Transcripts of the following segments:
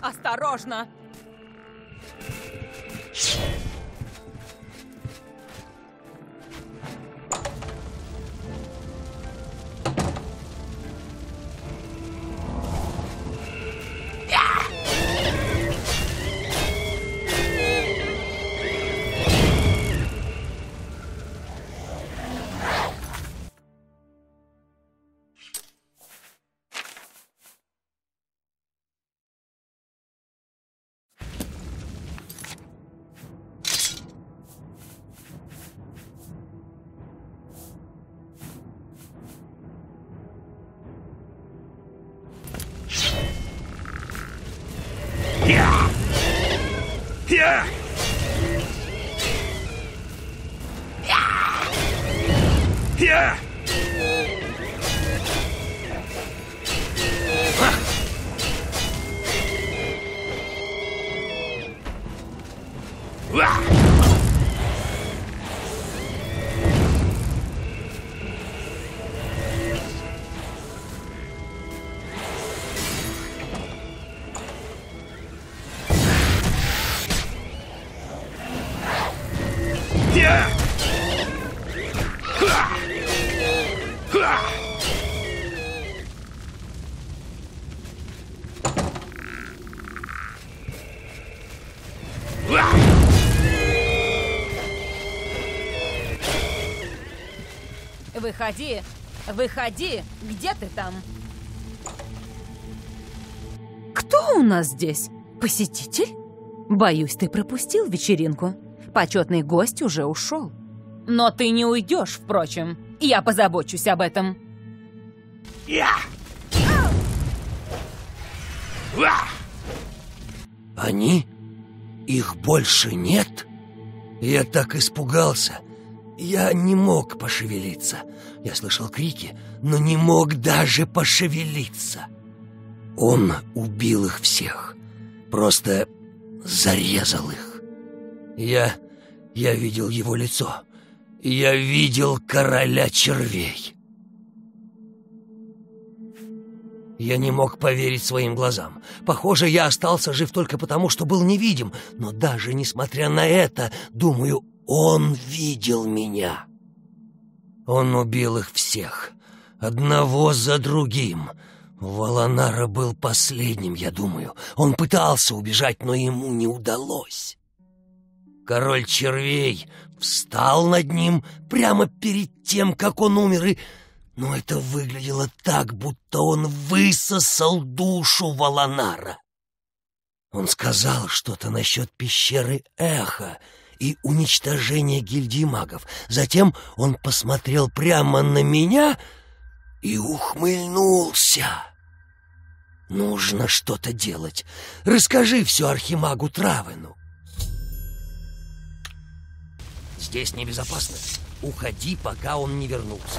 Осторожно! Выходи! Выходи! Где ты там? Кто у нас здесь? Посетитель? Боюсь, ты пропустил вечеринку. Почетный гость уже ушел. Но ты не уйдешь, впрочем. Я позабочусь об этом. Они? Их больше нет? Я так испугался. Я не мог пошевелиться. Я слышал крики, но не мог даже пошевелиться. Он убил их всех. Просто зарезал их. Я видел его лицо. Я видел короля червей. Я не мог поверить своим глазам. Похоже, я остался жив только потому, что был невидим. Но даже несмотря на это, думаю, он видел меня. Он убил их всех, одного за другим. Волонара был последним, я думаю. Он пытался убежать, но ему не удалось. Король червей встал над ним прямо перед тем, как он умер, и... Но это выглядело так, будто он высосал душу Волонара. Он сказал что-то насчет пещеры Эхо и уничтожение гильдии магов. Затем он посмотрел прямо на меня и ухмыльнулся. Нужно что-то делать. Расскажи все архимагу Травену. Здесь небезопасно. Уходи, пока он не вернулся.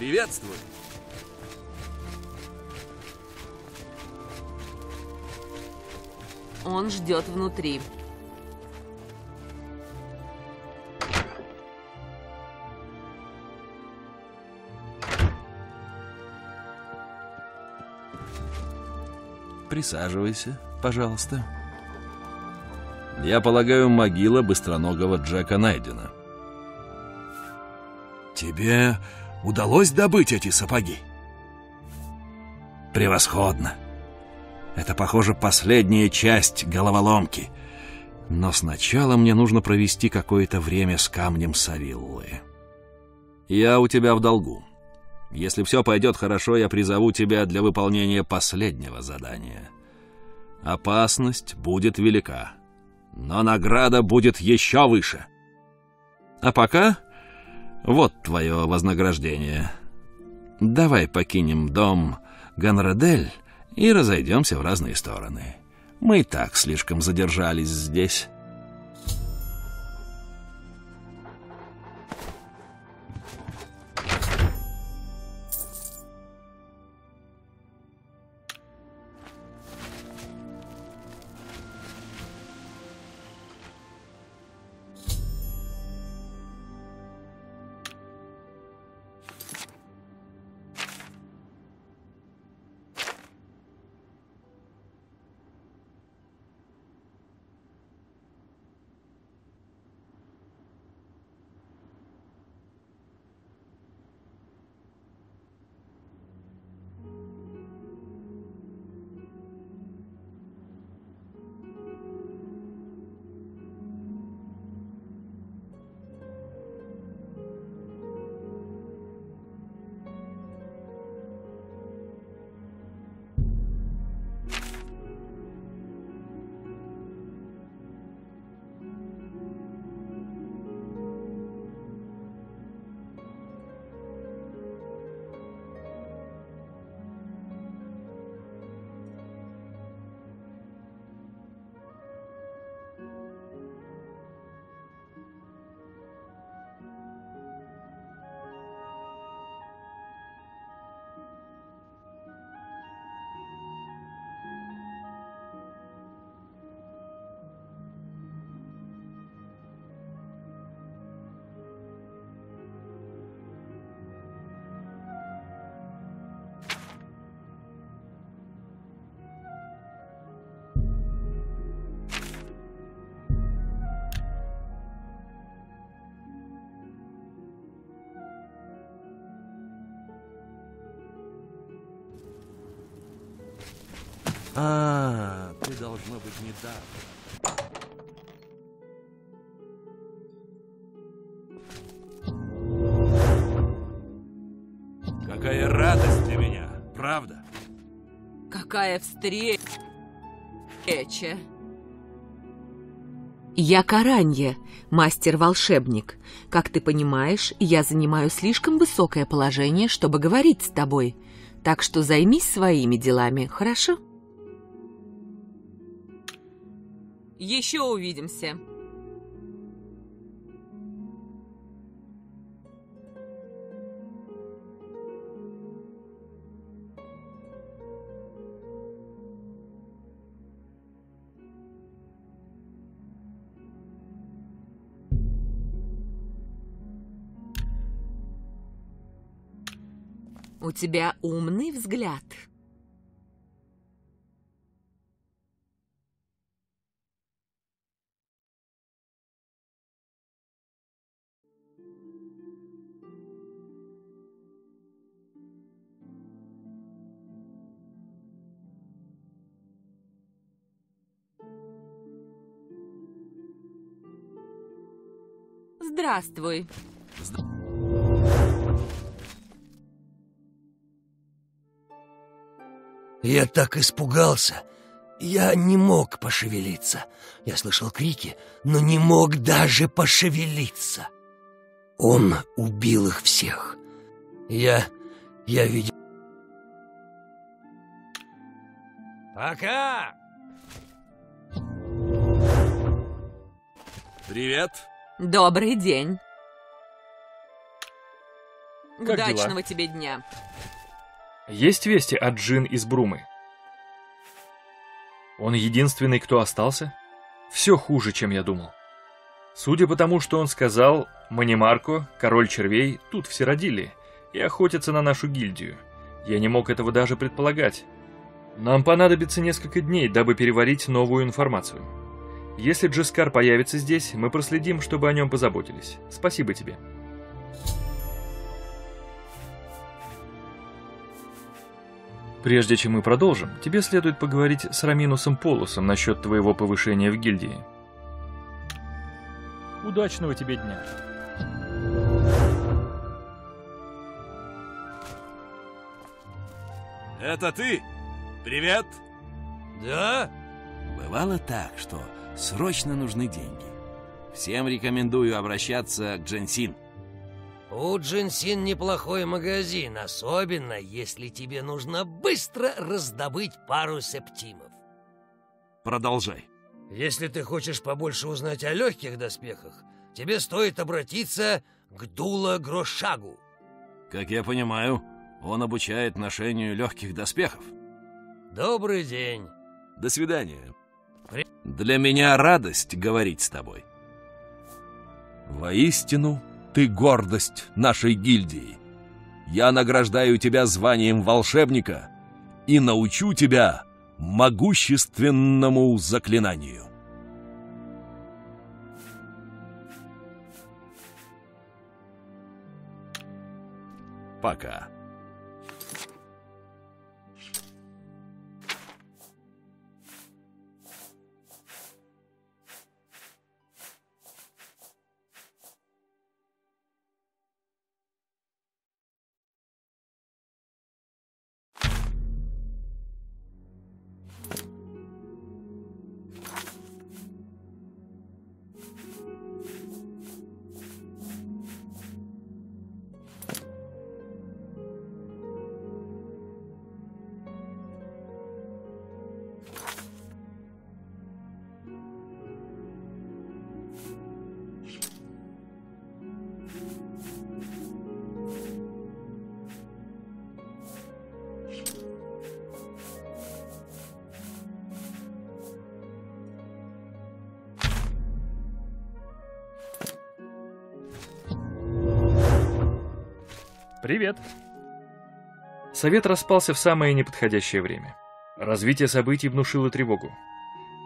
Приветствую! Он ждет внутри. Присаживайся, пожалуйста. Я полагаю, могила быстроногого Джека Найдена. Тебе удалось добыть эти сапоги? Превосходно. Это, похоже, последняя часть головоломки. Но сначала мне нужно провести какое-то время с камнем Савиллы. Я у тебя в долгу. Если все пойдет хорошо, я призову тебя для выполнения последнего задания. Опасность будет велика, но награда будет еще выше. А пока вот твое вознаграждение. Давай покинем дом Ганрадель и разойдемся в разные стороны. Мы и так слишком задержались здесь. А, ты должно быть не так. Какая радость для меня, правда? Какая встреча! Я Каранье, мастер-волшебник. Как ты понимаешь, я занимаю слишком высокое положение, чтобы говорить с тобой. Так что займись своими делами, хорошо? Еще увидимся. У тебя умный взгляд. Здравствуй. Я так испугался. Я не мог пошевелиться. Я слышал крики, но не мог даже пошевелиться. Он убил их всех. Я видел... Пока! Привет! Добрый день. Как Удачного дела? Тебе дня. Есть вести от Джин из Брумы? Он единственный, кто остался? Все хуже, чем я думал. Судя по тому, что он сказал, Манимарко, король червей, тут все родили и охотятся на нашу гильдию. Я не мог этого даже предполагать. Нам понадобится несколько дней, дабы переварить новую информацию. Если Джискар появится здесь, мы проследим, чтобы о нем позаботились. Спасибо тебе. Прежде чем мы продолжим, тебе следует поговорить с Раминусом Полусом насчет твоего повышения в гильдии. Удачного тебе дня. Это ты? Привет! Да? Бывало так, что срочно нужны деньги. Всем рекомендую обращаться к Дженсин. У Дженсин неплохой магазин, особенно если тебе нужно быстро раздобыть пару септимов. Продолжай. Если ты хочешь побольше узнать о легких доспехах, тебе стоит обратиться к Дула Грошагу. Как я понимаю, он обучает ношению легких доспехов. Добрый день. До свидания. Для меня радость говорить с тобой. Воистину, ты гордость нашей гильдии. Я награждаю тебя званием волшебника и научу тебя могущественному заклинанию. Пока. Привет! Совет распался в самое неподходящее время. Развитие событий внушило тревогу.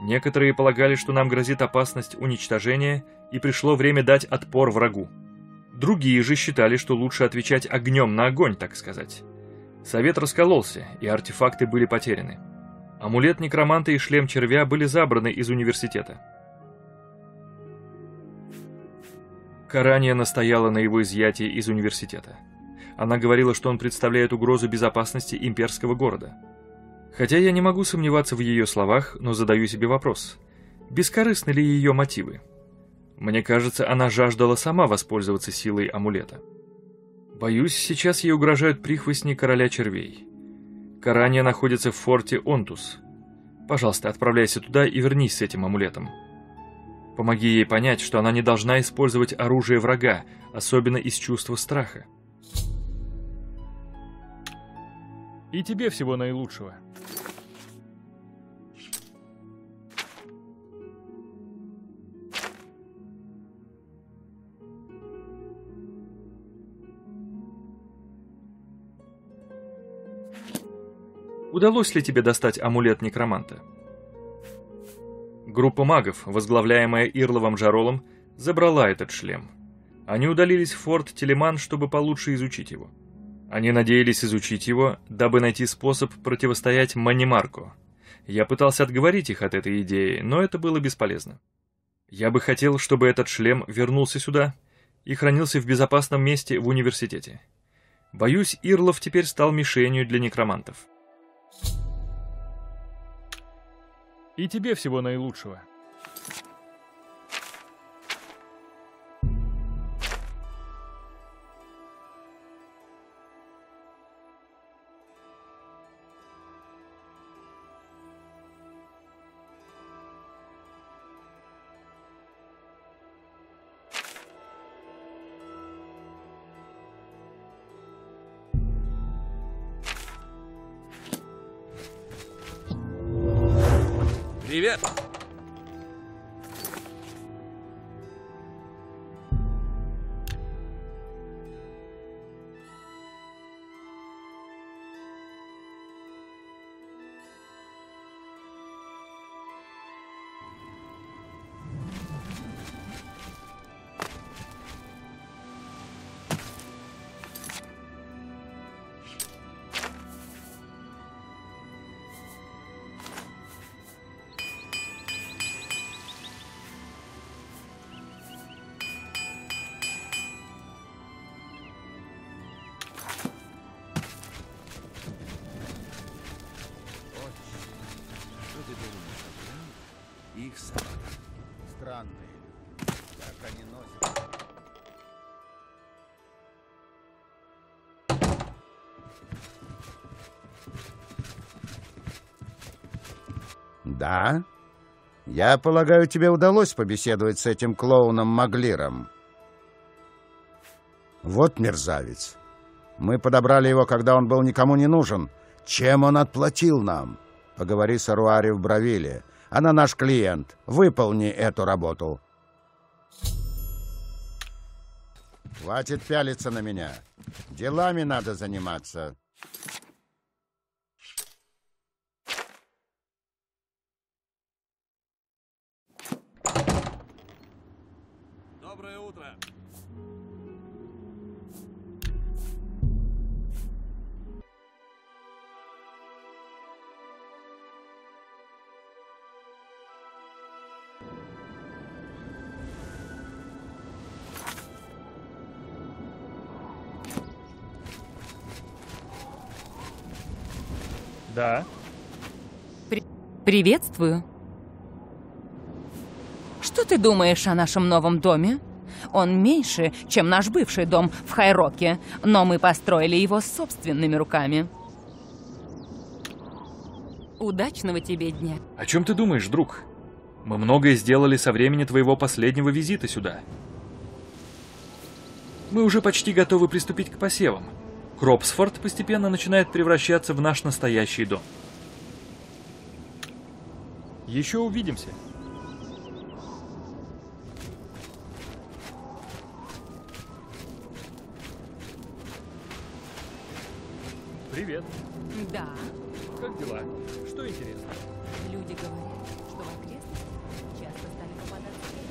Некоторые полагали, что нам грозит опасность уничтожения, и пришло время дать отпор врагу. Другие же считали, что лучше отвечать огнем на огонь, так сказать. Совет раскололся, и артефакты были потеряны. Амулет некроманта и шлем червя были забраны из университета. Каранье настояла на его изъятии из университета. Она говорила, что он представляет угрозу безопасности имперского города. Хотя я не могу сомневаться в ее словах, но задаю себе вопрос. Бескорыстны ли ее мотивы? Мне кажется, она жаждала сама воспользоваться силой амулета. Боюсь, сейчас ей угрожают прихвостни короля червей. Каранье находится в форте Онтус. Пожалуйста, отправляйся туда и вернись с этим амулетом. Помоги ей понять, что она не должна использовать оружие врага, особенно из чувства страха. И тебе всего наилучшего. Удалось ли тебе достать амулет некроманта? Группа магов, возглавляемая Ирлавом Джаролом, забрала этот шлем. Они удалились в форт Телеман, чтобы получше изучить его. Они надеялись изучить его, дабы найти способ противостоять Манимарко. Я пытался отговорить их от этой идеи, но это было бесполезно. Я бы хотел, чтобы этот шлем вернулся сюда и хранился в безопасном месте в университете. Боюсь, Ирлов теперь стал мишенью для некромантов. И тебе всего наилучшего. Привет! Да? Я полагаю, тебе удалось побеседовать с этим клоуном Маглиром. Вот мерзавец. Мы подобрали его, когда он был никому не нужен. Чем он отплатил нам? Поговори с Аруари в Бравиле. Она наш клиент. Выполни эту работу. Хватит пялиться на меня. Делами надо заниматься. Доброе утро. Да. Приветствую. Что ты думаешь о нашем новом доме? Он меньше, чем наш бывший дом в Хайроке, но мы построили его собственными руками. Удачного тебе дня. О чем ты думаешь, друг? Мы многое сделали со времени твоего последнего визита сюда. Мы уже почти готовы приступить к посевам. Кропсфорд постепенно начинает превращаться в наш настоящий дом. Еще увидимся. Привет. Да. Как дела? Что интересно? Люди говорят, что в окрестностях часто стали попадать в лес.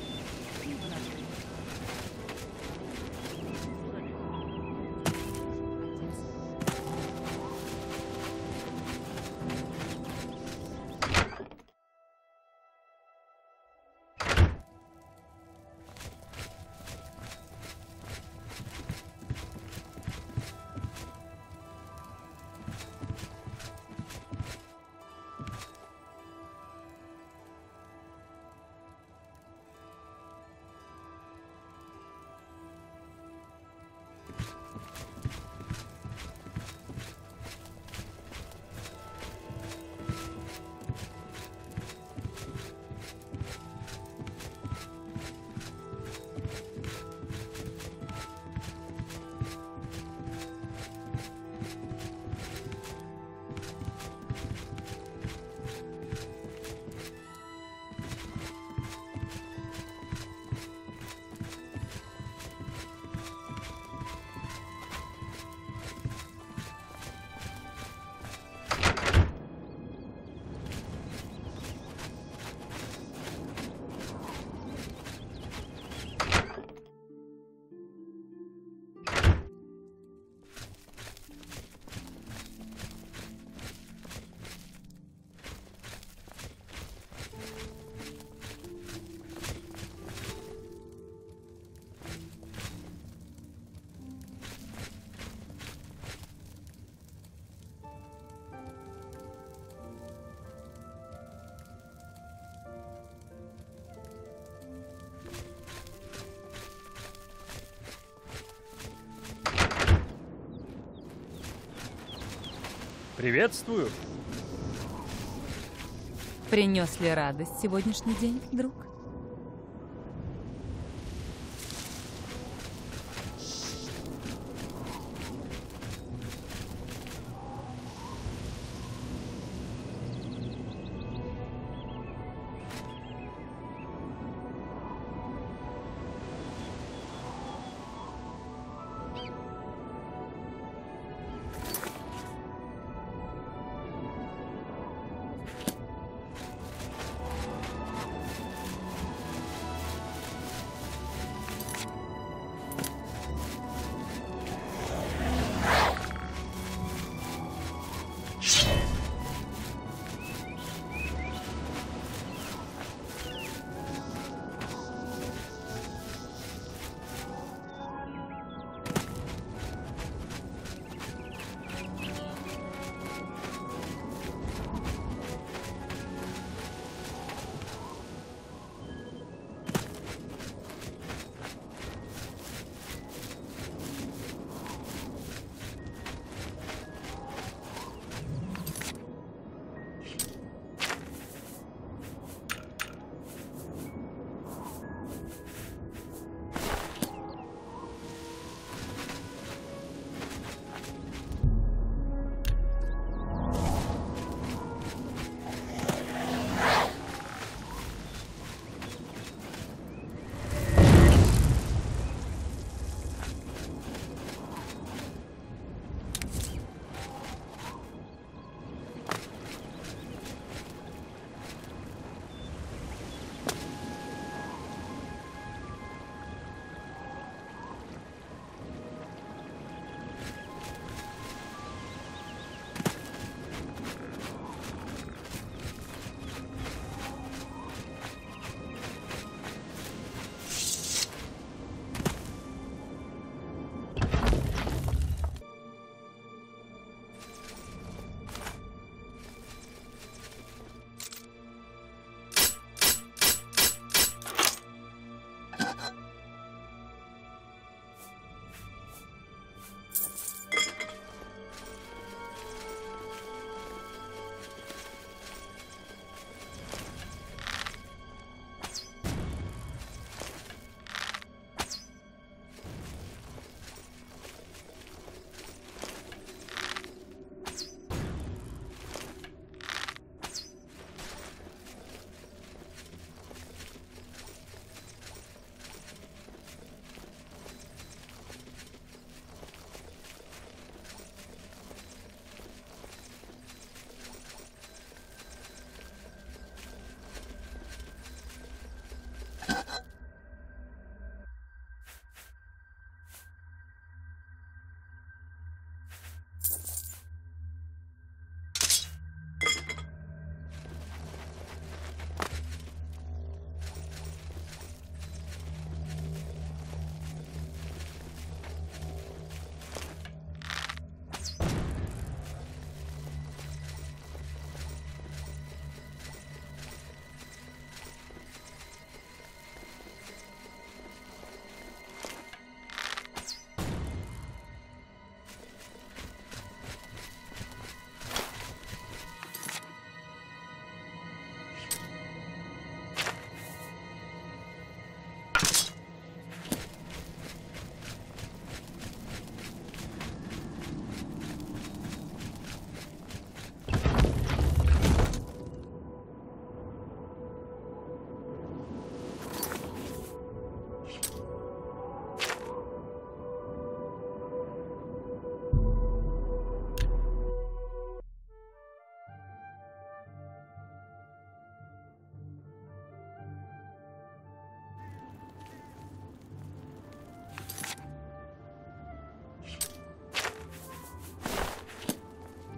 Приветствую. Принес ли радость сегодняшний день, друг?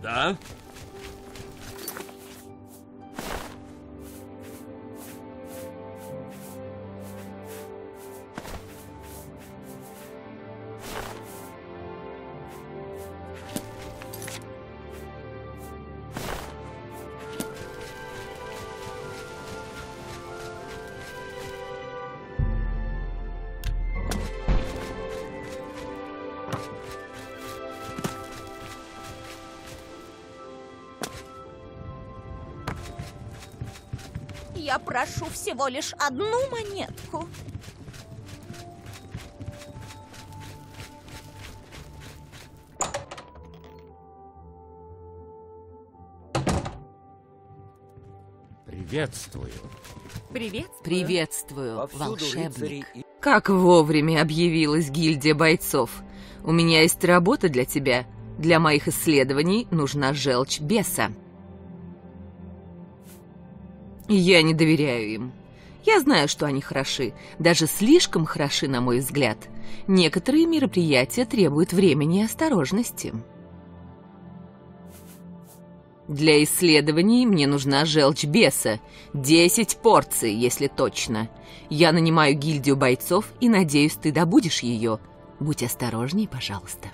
Да? Я прошу всего лишь одну монетку. Приветствую. Приветствую, волшебник. Как вовремя объявилась гильдия бойцов. У меня есть работа для тебя. Для моих исследований нужна желчь беса. Я не доверяю им. Я знаю, что они хороши. Даже слишком хороши, на мой взгляд. Некоторые мероприятия требуют времени и осторожности. Для исследований мне нужна желчь беса. 10 порций, если точно. Я нанимаю гильдию бойцов и надеюсь, ты добудешь ее. Будь осторожней, пожалуйста.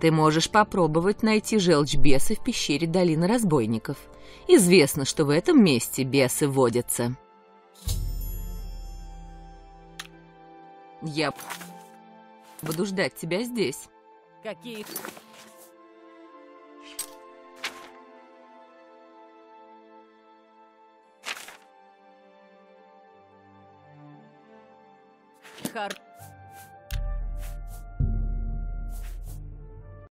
Ты можешь попробовать найти желчь беса в пещере Долины Разбойников. Известно, что в этом месте бесы водятся. Я буду ждать тебя здесь. Какие...